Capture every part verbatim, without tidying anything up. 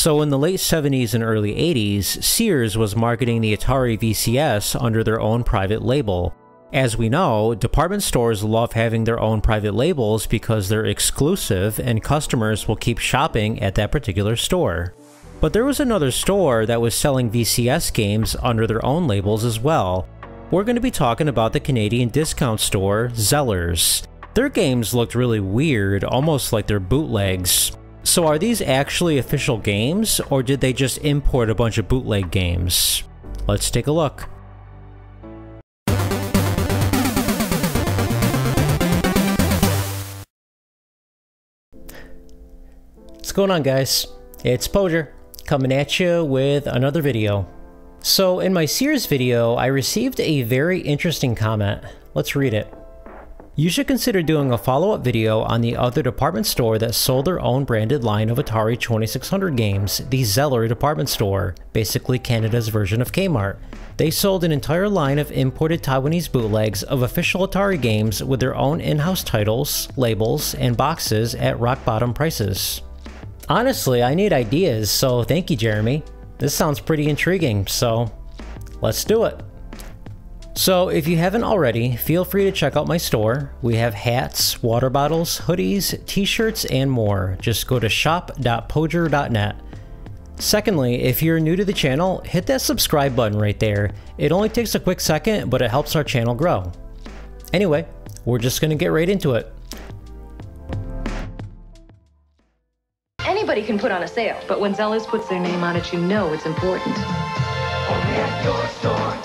So in the late seventies and early eighties, Sears was marketing the Atari V C S under their own private label. As we know, department stores love having their own private labels because they're exclusive and customers will keep shopping at that particular store. But there was another store that was selling V C S games under their own labels as well. We're going to be talking about the Canadian discount store, Zellers. Their games looked really weird, almost like they're bootlegs. So are these actually official games, or did they just import a bunch of bootleg games? Let's take a look. What's going on, guys? It's Poger, coming at you with another video. So in my Sears video, I received a very interesting comment. Let's read it. You should consider doing a follow-up video on the other department store that sold their own branded line of Atari twenty-six hundred games, the Zeller department store, basically Canada's version of Kmart. They sold an entire line of imported Taiwanese bootlegs of official Atari games with their own in-house titles, labels, and boxes at rock-bottom prices. Honestly, I need ideas, so thank you, Jeremy. This sounds pretty intriguing, so let's do it. So if you haven't already, feel free to check out my store. We have hats, water bottles, hoodies, t-shirts, and more. Just go to shop dot poger dot net. Secondly, if you're new to the channel, hit that subscribe button right there. It only takes a quick second, but it helps our channel grow. Anyway, we're just gonna get right into it. Anybody can put on a sale, but when Zellers puts their name on it, you know it's important. Only at your store.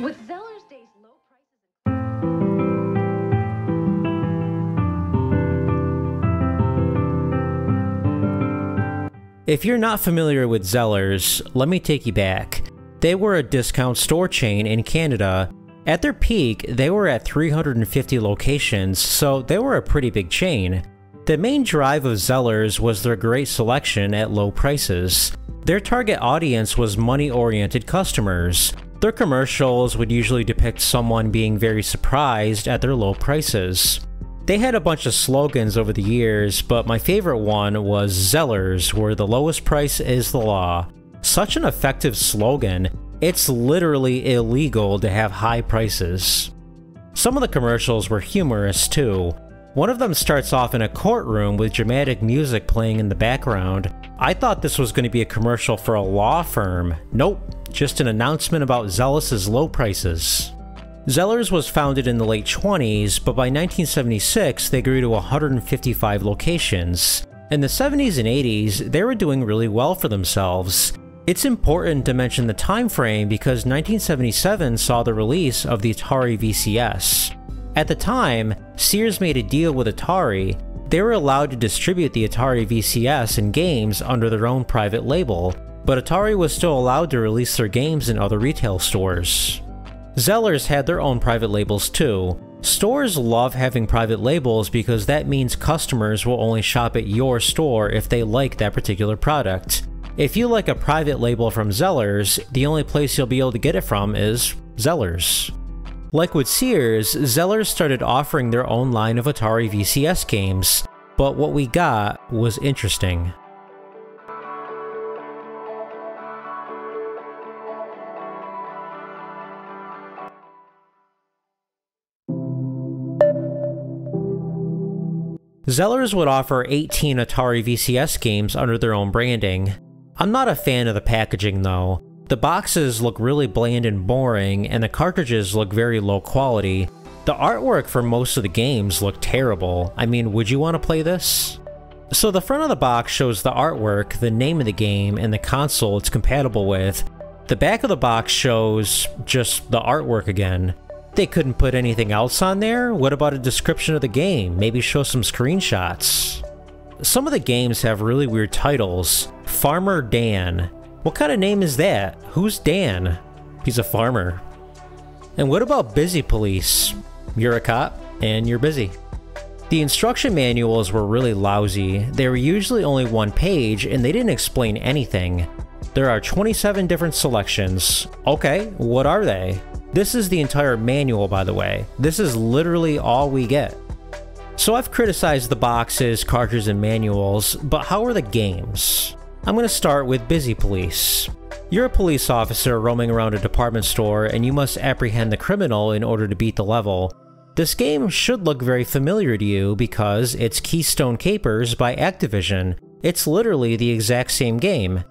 With Zellers Day's low prices. If you're not familiar with Zellers, let me take you back. They were a discount store chain in Canada. At their peak, they were at three hundred fifty locations, so they were a pretty big chain. The main drive of Zellers was their great selection at low prices. Their target audience was money-oriented customers. Their commercials would usually depict someone being very surprised at their low prices. They had a bunch of slogans over the years, but my favorite one was Zellers, where the lowest price is the law. Such an effective slogan. It's literally illegal to have high prices. Some of the commercials were humorous too. One of them starts off in a courtroom with dramatic music playing in the background. I thought this was going to be a commercial for a law firm. Nope, just an announcement about Zellers' low prices. Zellers was founded in the late twenties, but by nineteen seventy-six they grew to one hundred fifty-five locations. In the seventies and eighties, they were doing really well for themselves. It's important to mention the time frame because nineteen seventy-seven saw the release of the Atari V C S. At the time, Sears made a deal with Atari. They were allowed to distribute the Atari V C S and games under their own private label, but Atari was still allowed to release their games in other retail stores. Zellers had their own private labels too. Stores love having private labels because that means customers will only shop at your store if they like that particular product. If you like a private label from Zellers, the only place you'll be able to get it from is Zellers. Like with Sears, Zellers started offering their own line of Atari V C S games, but what we got was interesting. Zellers would offer eighteen Atari V C S games under their own branding. I'm not a fan of the packaging though. The boxes look really bland and boring, and the cartridges look very low quality. The artwork for most of the games look terrible. I mean, would you want to play this? So the front of the box shows the artwork, the name of the game, and the console it's compatible with. The back of the box shows just the artwork again. They couldn't put anything else on there? What about a description of the game? Maybe show some screenshots. Some of the games have really weird titles. Farmer Dan. What kind of name is that? Who's Dan? He's a farmer. And what about Busy Police? You're a cop and you're busy. The instruction manuals were really lousy. They were usually only one page and they didn't explain anything. There are twenty-seven different selections. Okay, what are they? This is the entire manual, by the way. This is literally all we get. So I've criticized the boxes, cartridges, and manuals, but how are the games? I'm going to start with Busy Police. You're a police officer roaming around a department store, and you must apprehend the criminal in order to beat the level. This game should look very familiar to you because it's Keystone Capers by Activision. It's literally the exact same game.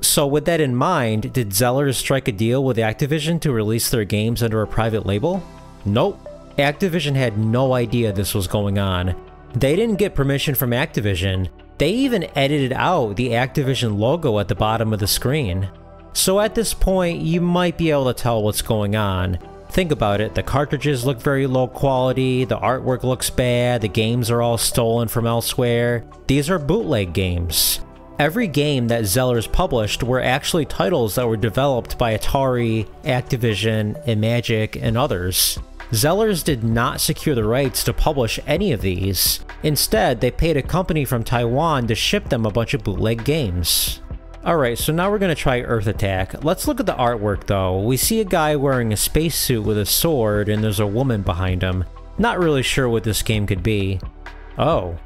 So with that in mind, did Zellers strike a deal with Activision to release their games under a private label? Nope. Activision had no idea this was going on. They didn't get permission from Activision. They even edited out the Activision logo at the bottom of the screen. So at this point, you might be able to tell what's going on. Think about it, the cartridges look very low quality, the artwork looks bad, the games are all stolen from elsewhere. These are bootleg games. Every game that Zellers published were actually titles that were developed by Atari, Activision, Imagic, and others. Zellers did not secure the rights to publish any of these. Instead, they paid a company from Taiwan to ship them a bunch of bootleg games. Alright, so now we're going to try Earth Attack. Let's look at the artwork though. We see a guy wearing a spacesuit with a sword and there's a woman behind him. Not really sure what this game could be. Oh,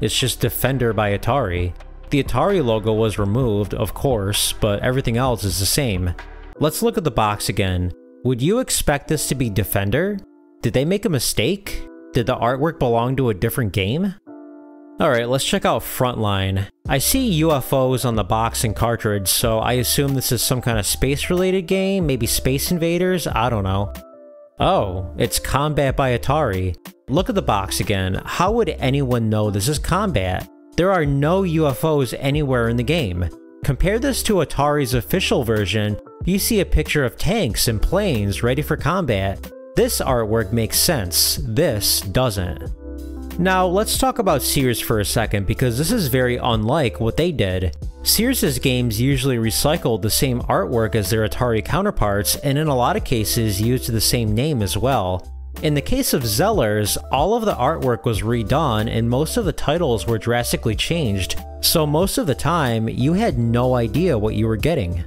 it's just Defender by Atari. The Atari logo was removed, of course, but everything else is the same. Let's look at the box again. Would you expect this to be Defender? Did they make a mistake? Did the artwork belong to a different game? Alright, let's check out Frontline. I see U F Os on the box and cartridge, so I assume this is some kind of space-related game, maybe Space Invaders, I don't know. Oh, it's Combat by Atari. Look at the box again. How would anyone know this is Combat? There are no U F Os anywhere in the game. Compare this to Atari's official version, you see a picture of tanks and planes ready for combat. This artwork makes sense, this doesn't. Now, let's talk about Sears for a second because this is very unlike what they did. Sears' games usually recycled the same artwork as their Atari counterparts and in a lot of cases used the same name as well. In the case of Zellers, all of the artwork was redone and most of the titles were drastically changed, so most of the time, you had no idea what you were getting.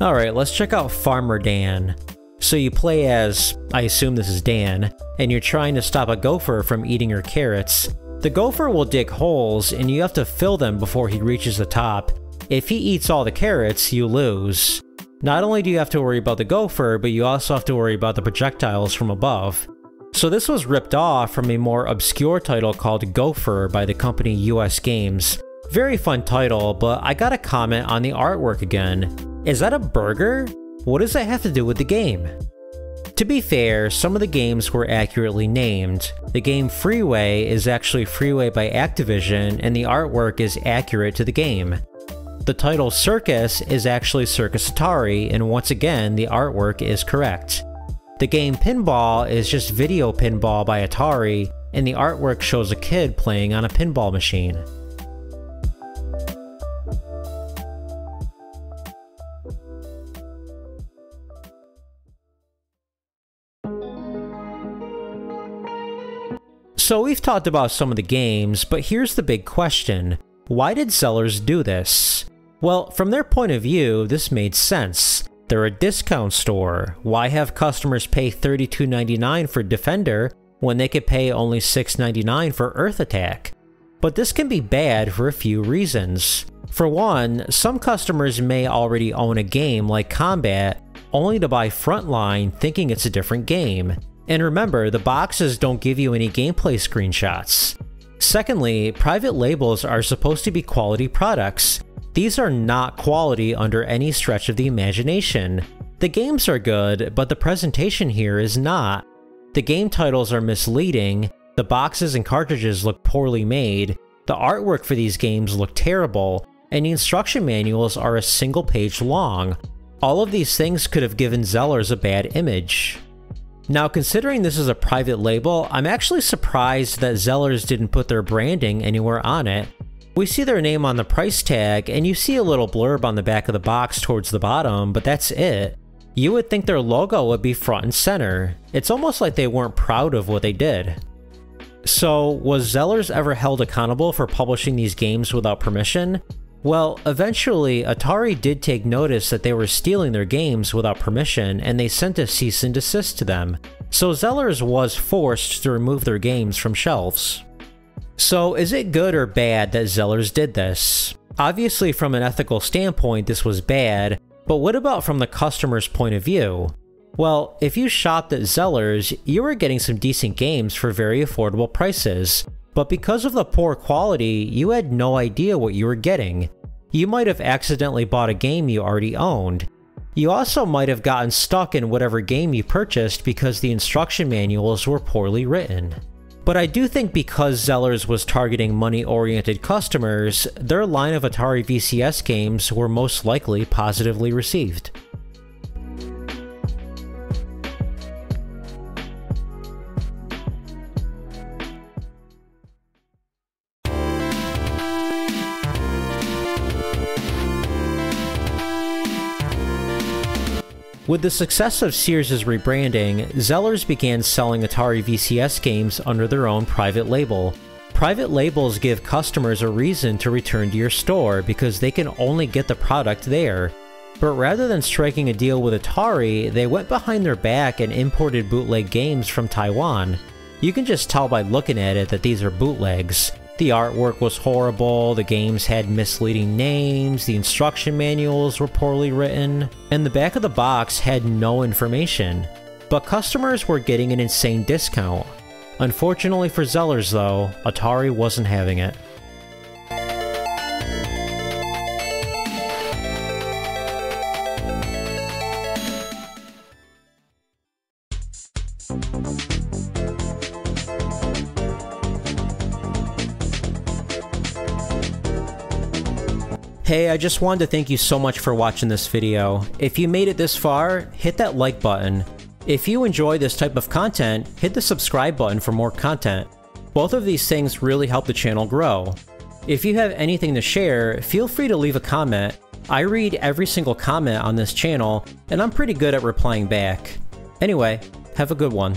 Alright, let's check out Farmer Dan. So you play as, I assume this is Dan, and you're trying to stop a gopher from eating your carrots. The gopher will dig holes and you have to fill them before he reaches the top. If he eats all the carrots, you lose. Not only do you have to worry about the gopher, but you also have to worry about the projectiles from above. So this was ripped off from a more obscure title called Gopher by the company U S Games. Very fun title, but I gotta comment on the artwork again. Is that a burger? What does that have to do with the game? To be fair, some of the games were accurately named. The game Freeway is actually Freeway by Activision, and the artwork is accurate to the game. The title Circus is actually Circus Atari, and once again, the artwork is correct. The game Pinball is just Video Pinball by Atari, and the artwork shows a kid playing on a pinball machine. So we've talked about some of the games, but here's the big question. Why did Zellers do this? Well, from their point of view, this made sense. They're a discount store. Why have customers pay thirty-two ninety-nine for Defender when they could pay only six ninety-nine for Earth Attack? But this can be bad for a few reasons. For one, some customers may already own a game like Combat, only to buy Frontline thinking it's a different game. And remember, the boxes don't give you any gameplay screenshots. Secondly, private labels are supposed to be quality products. These are not quality under any stretch of the imagination. The games are good, but the presentation here is not. The game titles are misleading, the boxes and cartridges look poorly made, the artwork for these games look terrible, and the instruction manuals are a single page long. All of these things could have given Zellers a bad image. Now, considering this is a private label, I'm actually surprised that Zellers didn't put their branding anywhere on it. We see their name on the price tag, and you see a little blurb on the back of the box towards the bottom, but that's it. You would think their logo would be front and center. It's almost like they weren't proud of what they did. So, was Zellers ever held accountable for publishing these games without permission? Well, eventually, Atari did take notice that they were stealing their games without permission, and they sent a cease and desist to them. So Zellers was forced to remove their games from shelves. So is it good or bad that Zellers did this? Obviously from an ethical standpoint this was bad, but what about from the customer's point of view? Well, if you shopped at Zellers, you were getting some decent games for very affordable prices, but because of the poor quality, you had no idea what you were getting. You might have accidentally bought a game you already owned. You also might have gotten stuck in whatever game you purchased because the instruction manuals were poorly written. But I do think because Zellers was targeting money-oriented customers, their line of Atari V C S games were most likely positively received. With the success of Sears' rebranding, Zellers began selling Atari V C S games under their own private label. Private labels give customers a reason to return to your store because they can only get the product there. But rather than striking a deal with Atari, they went behind their back and imported bootleg games from Taiwan. You can just tell by looking at it that these are bootlegs. The artwork was horrible, the games had misleading names, the instruction manuals were poorly written, and the back of the box had no information. But customers were getting an insane discount. Unfortunately for Zellers though, Atari wasn't having it. Hey, I just wanted to thank you so much for watching this video. If you made it this far, hit that like button. If you enjoy this type of content, hit the subscribe button for more content. Both of these things really help the channel grow. If you have anything to share, feel free to leave a comment. I read every single comment on this channel, and I'm pretty good at replying back. Anyway, have a good one.